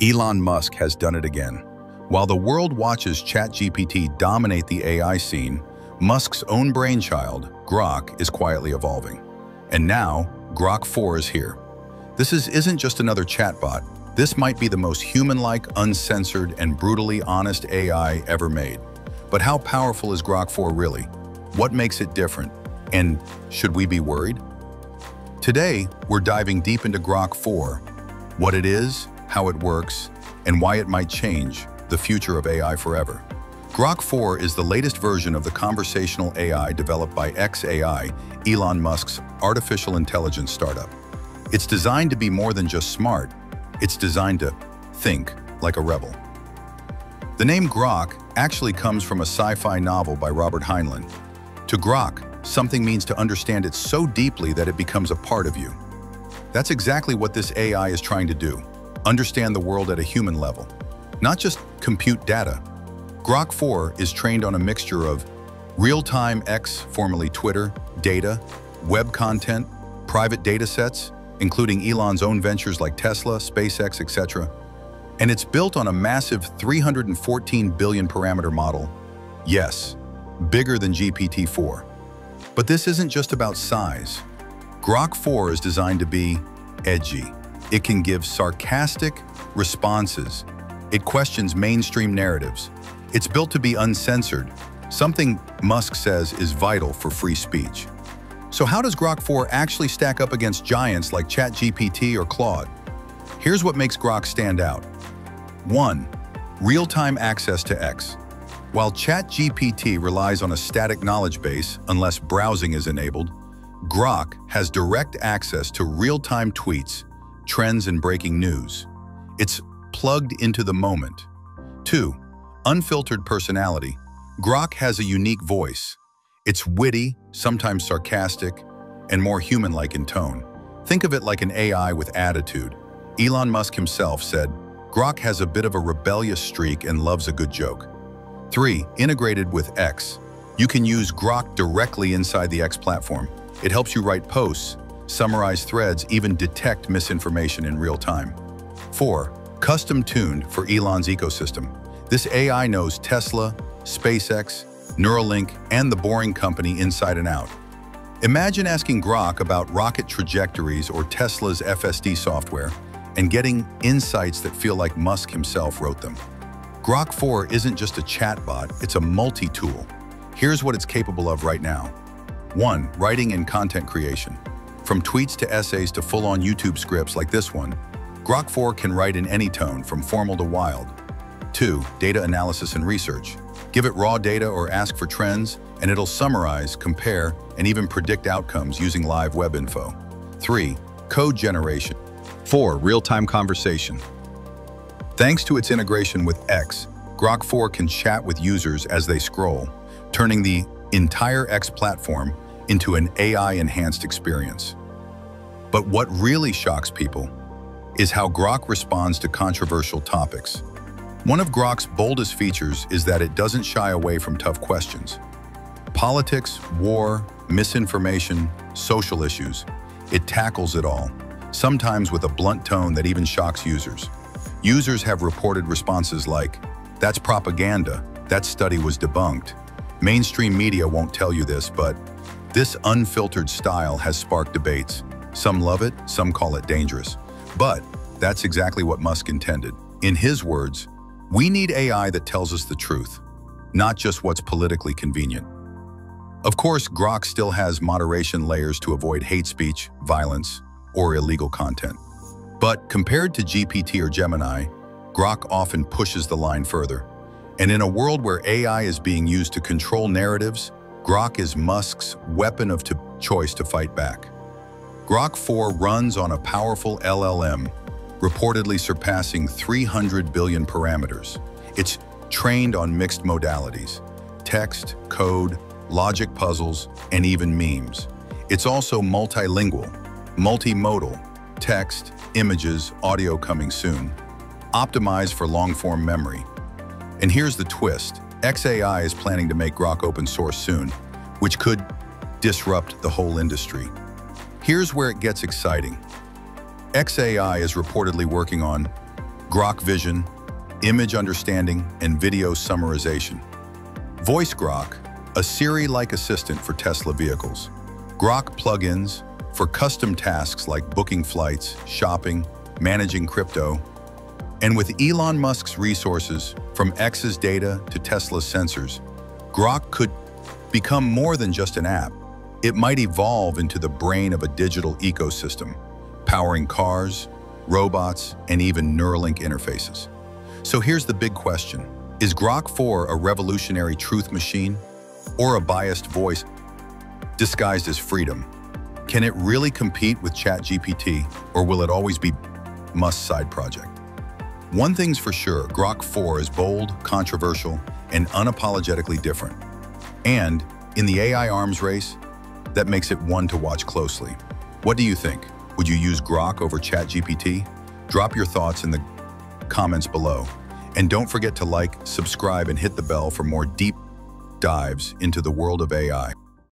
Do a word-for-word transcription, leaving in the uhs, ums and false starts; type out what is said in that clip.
Elon Musk has done it again. While the world watches ChatGPT dominate the A I scene, Musk's own brainchild, Grok, is quietly evolving. And now, Grok four is here. This is, isn't just another chatbot. This might be the most human-like, uncensored, and brutally honest A I ever made. But how powerful is Grok four really? What makes it different? And should we be worried? Today, we're diving deep into Grok four, what it is, how it works, and why it might change the future of A I forever. Grok four is the latest version of the conversational A I developed by X A I, Elon Musk's artificial intelligence startup. It's designed to be more than just smart. It's designed to think like a rebel. The name Grok actually comes from a sci-fi novel by Robert Heinlein. To grok, something means to understand it so deeply that it becomes a part of you. That's exactly what this A I is trying to do, understand the world at a human level, not just compute data. Grok four is trained on a mixture of real-time X, formerly Twitter, data, web content, private datasets, including Elon's own ventures like Tesla, SpaceX, et cetera. And it's built on a massive three hundred fourteen billion parameter model. Yes, bigger than G P T four. But this isn't just about size. Grok four is designed to be edgy. It can give sarcastic responses. It questions mainstream narratives. It's built to be uncensored, something Musk says is vital for free speech. So how does Grok four actually stack up against giants like ChatGPT or Claude? Here's what makes Grok stand out. One, real-time access to X. While ChatGPT relies on a static knowledge base unless browsing is enabled, Grok has direct access to real-time tweets, trends, and breaking news. It's plugged into the moment. Two, unfiltered personality. Grok has a unique voice. It's witty, sometimes sarcastic, and more human-like in tone. Think of it like an A I with attitude. Elon Musk himself said, Grok has a bit of a rebellious streak and loves a good joke. Three, integrated with X. You can use Grok directly inside the X platform. It helps you write posts, summarize threads, even detect misinformation in real time. Four, custom-tuned for Elon's ecosystem. This A I knows Tesla, SpaceX, Neuralink, and the Boring Company inside and out. Imagine asking Grok about rocket trajectories or Tesla's F S D software and getting insights that feel like Musk himself wrote them. Grok four isn't just a chatbot, it's a multi-tool. Here's what it's capable of right now. One, writing and content creation. From tweets to essays to full-on YouTube scripts like this one, Grok four can write in any tone, from formal to wild. Two, data analysis and research. Give it raw data or ask for trends, and it'll summarize, compare, and even predict outcomes using live web info. Three, code generation. Four, real-time conversation. Thanks to its integration with X, Grok four can chat with users as they scroll, turning the entire X platform into an A I-enhanced experience. But what really shocks people is how Grok responds to controversial topics. One of Grok's boldest features is that it doesn't shy away from tough questions. Politics, war, misinformation, social issues. It tackles it all, sometimes with a blunt tone that even shocks users. Users have reported responses like, "That's propaganda, that study was debunked. Mainstream media won't tell you this," but this unfiltered style has sparked debates. Some love it, some call it dangerous. But that's exactly what Musk intended. In his words, we need A I that tells us the truth, not just what's politically convenient. Of course, Grok still has moderation layers to avoid hate speech, violence, or illegal content. But compared to G P T or Gemini, Grok often pushes the line further. And in a world where A I is being used to control narratives, Grok is Musk's weapon of choice to fight back. Grok four runs on a powerful L L M, reportedly surpassing three hundred billion parameters. It's trained on mixed modalities, text, code, logic puzzles, and even memes. It's also multilingual, multimodal, text, images, audio coming soon, optimized for long-form memory. And here's the twist. X A I is planning to make Grok open source soon, which could disrupt the whole industry. Here's where it gets exciting. X A I is reportedly working on Grok Vision, image understanding, and video summarization. Voice Grok, a Siri-like assistant for Tesla vehicles. Grok plugins for custom tasks like booking flights, shopping, managing crypto. And with Elon Musk's resources, from X's data to Tesla's sensors, Grok could become more than just an app. It might evolve into the brain of a digital ecosystem, powering cars, robots, and even Neuralink interfaces. So here's the big question. Is Grok four a revolutionary truth machine or a biased voice disguised as freedom? Can it really compete with ChatGPT, or will it always be Musk's side project? One thing's for sure, Grok four is bold, controversial, and unapologetically different. And in the A I arms race, that makes it one to watch closely. What do you think? Would you use Grok over ChatGPT? Drop your thoughts in the comments below. And don't forget to like, subscribe, and hit the bell for more deep dives into the world of A I.